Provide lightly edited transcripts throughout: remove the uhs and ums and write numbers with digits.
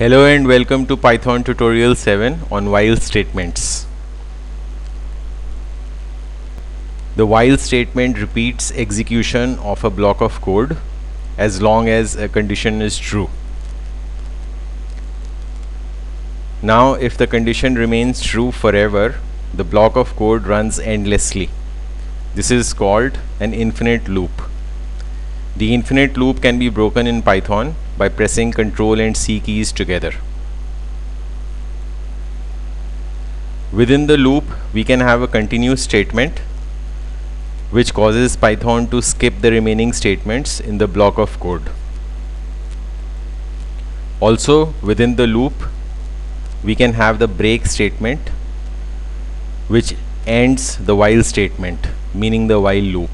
Hello and welcome to Python tutorial 7 on while statements. The while statement repeats execution of a block of code as long as a condition is true. Now if the condition remains true forever, the block of code runs endlessly. This is called an infinite loop. The infinite loop can be broken in Python by pressing Ctrl and C keys together. Within the loop, we can have a continue statement which causes Python to skip the remaining statements in the block of code. Also, within the loop, we can have the break statement which ends the while statement, meaning the while loop.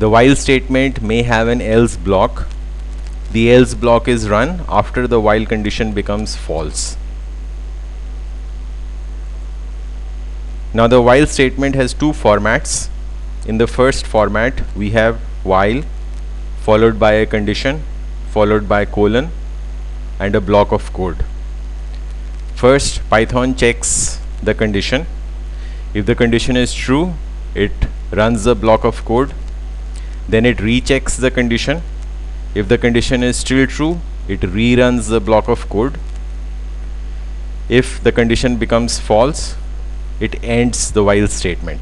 The while statement may have an else block. The else block is run after the while condition becomes false. Now the while statement has two formats. In the first format, we have while followed by a condition followed by colon and a block of code. First, Python checks the condition. If the condition is true, it runs the block of code. Then it rechecks the condition. If the condition is still true, it reruns the block of code. If the condition becomes false, it ends the while statement.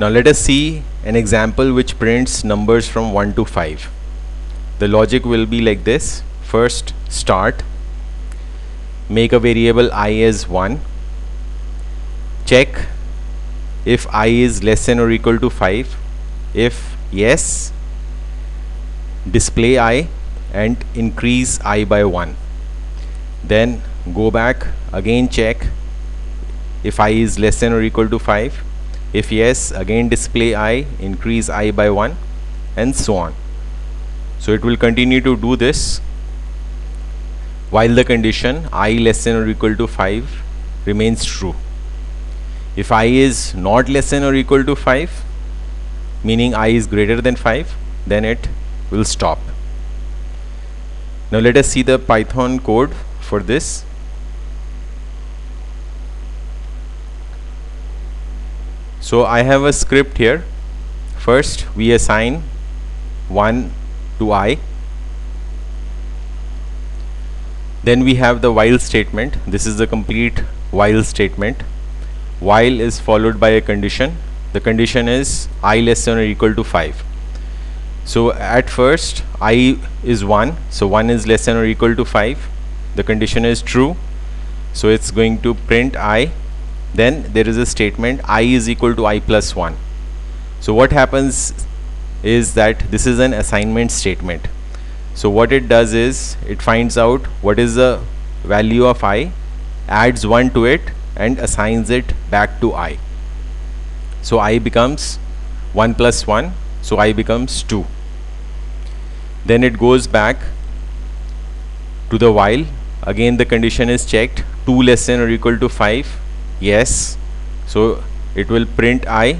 Now let us see an example which prints numbers from 1 to 5. The logic will be like this. First, start. Make a variable I as 1. Check if I is less than or equal to 5, if yes, display I and increase I by 1. Then go back, again check if I is less than or equal to 5, if yes, again display I, increase I by 1, and so on. So it will continue to do this while the condition I less than or equal to 5 remains true. If I is not less than or equal to 5, meaning I is greater than 5, then it will stop. Now let us see the Python code for this. So I have a script here. First, we assign 1 to I. Then we have the while statement. This is the complete while statement. While is followed by a condition. The condition is I less than or equal to 5. So at first I is 1, so 1 is less than or equal to 5. The condition is true, so it's going to print I. Then there is a statement I is equal to I plus 1. So what happens is that this is an assignment statement. So what it does is it finds out what is the value of I, adds 1 to it, and assigns it back to I. So I becomes 1 plus 1, so I becomes 2. Then it goes back to the while. Again the condition is checked, 2 less than or equal to 5, yes, so it will print I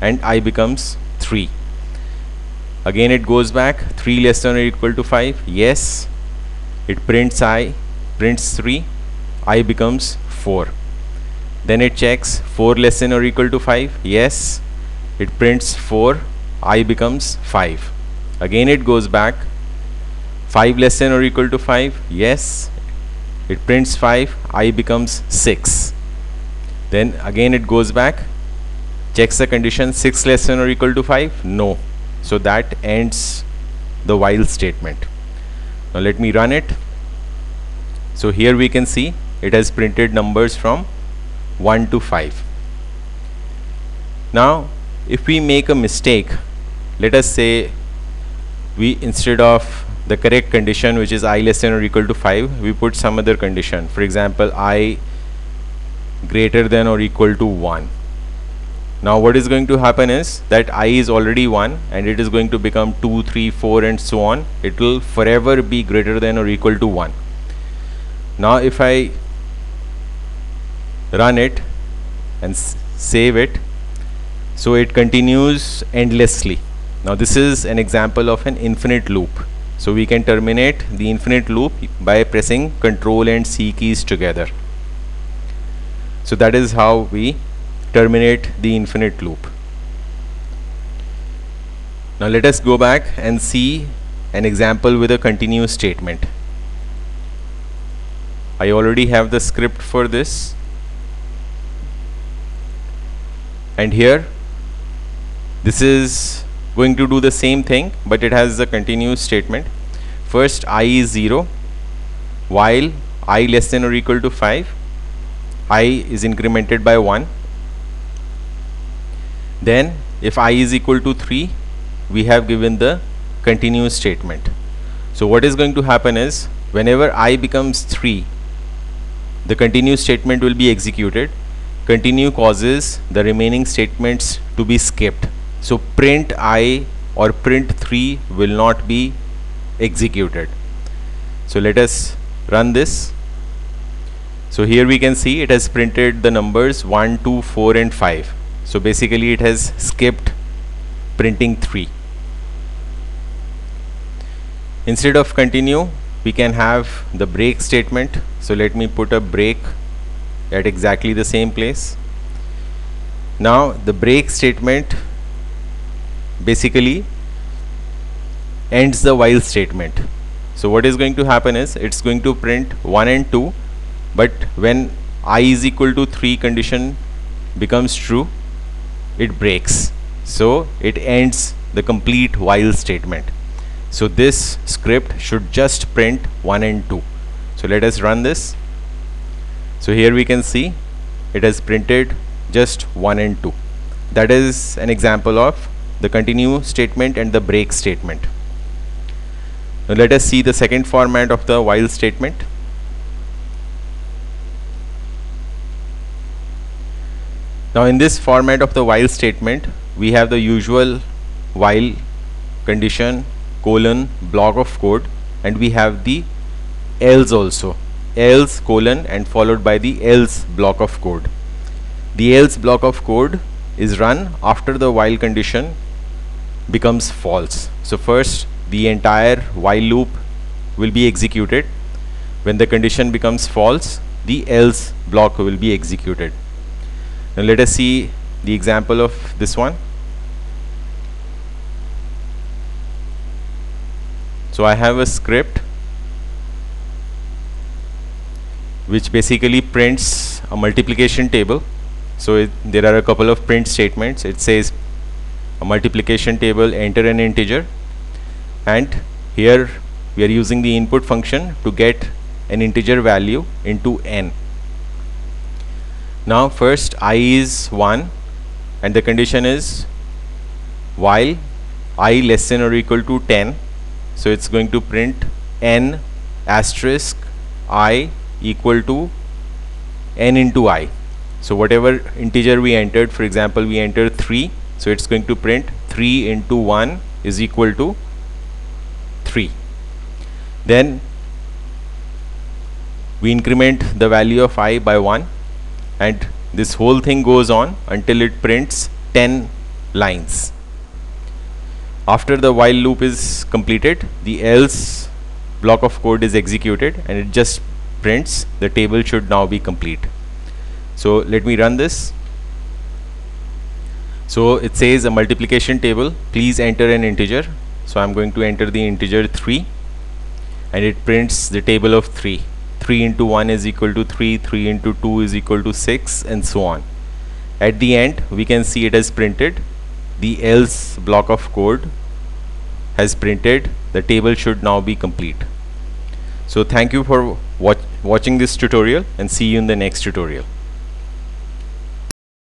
and I becomes 3. Again it goes back, 3 less than or equal to 5, yes, it prints I, prints 3, I becomes 4. Then it checks 4 less than or equal to 5, yes, it prints 4, I becomes 5. Again it goes back, 5 less than or equal to 5, yes, it prints 5, I becomes 6. Then again it goes back, checks the condition 6 less than or equal to 5, no. So that ends the while statement. Now let me run it. So here we can see it has printed numbers from 1 to 5. Now if we make a mistake, let us say we, instead of the correct condition, which is I less than or equal to 5, we put some other condition, for example I greater than or equal to 1. Now what is going to happen is that I is already 1 and it is going to become 2, 3, 4 and so on. It will forever be greater than or equal to 1. Now if I run it and save it, so it continues endlessly. Now this is an example of an infinite loop. So we can terminate the infinite loop by pressing Ctrl and C keys together. So that is how we terminate the infinite loop. Now let us go back and see an example with a continuous statement. I already have the script for this, and here this is going to do the same thing, but it has a continuous statement. First, I is 0 while I less than or equal to 5, I is incremented by 1. Then if I is equal to 3, we have given the continuous statement. So what is going to happen is, whenever I becomes 3, the continuous statement will be executed. Continue causes the remaining statements to be skipped. So print I or print 3 will not be executed. So let us run this. So here we can see it has printed the numbers 1, 2, 4 and 5. So basically it has skipped printing 3. Instead of continue, we can have the break statement. So let me put a break at exactly the same place. Now the break statement basically ends the while statement. So what is going to happen is, it's going to print 1 and 2, but when I is equal to 3 condition becomes true, it breaks. So it ends the complete while statement. So this script should just print 1 and 2. So let us run this. So here we can see it has printed just 1 and 2. That is an example of the continue statement and the break statement. Now let us see the second format of the while statement. Now in this format of the while statement, we have the usual while condition, colon, block of code, and we have the else also, else colon and followed by the else block of code. The else block of code is run after the while condition becomes false. So first the entire while loop will be executed. When the condition becomes false, the else block will be executed. Now let us see the example of this one. So I have a script which basically prints a multiplication table. So there are a couple of print statements. It says a multiplication table, enter an integer, and here we are using the input function to get an integer value into n. Now first I is 1 and the condition is while I less than or equal to 10, so it's going to print n asterisk I equal to n into I. So whatever integer we entered, for example we entered 3, so it's going to print 3 into 1 is equal to 3. Then we increment the value of I by 1, and this whole thing goes on until it prints 10 lines. After the while loop is completed, the else block of code is executed and it just prints the table should now be complete. So let me run this. So it says a multiplication table, please enter an integer. So I'm going to enter the integer 3 and it prints the table of 3. 3 into 1 is equal to 3, 3 into 2 is equal to 6 and so on. At the end we can see it has printed the else block of code has printed the table should now be complete. So thank you for watching this tutorial, and see you in the next tutorial.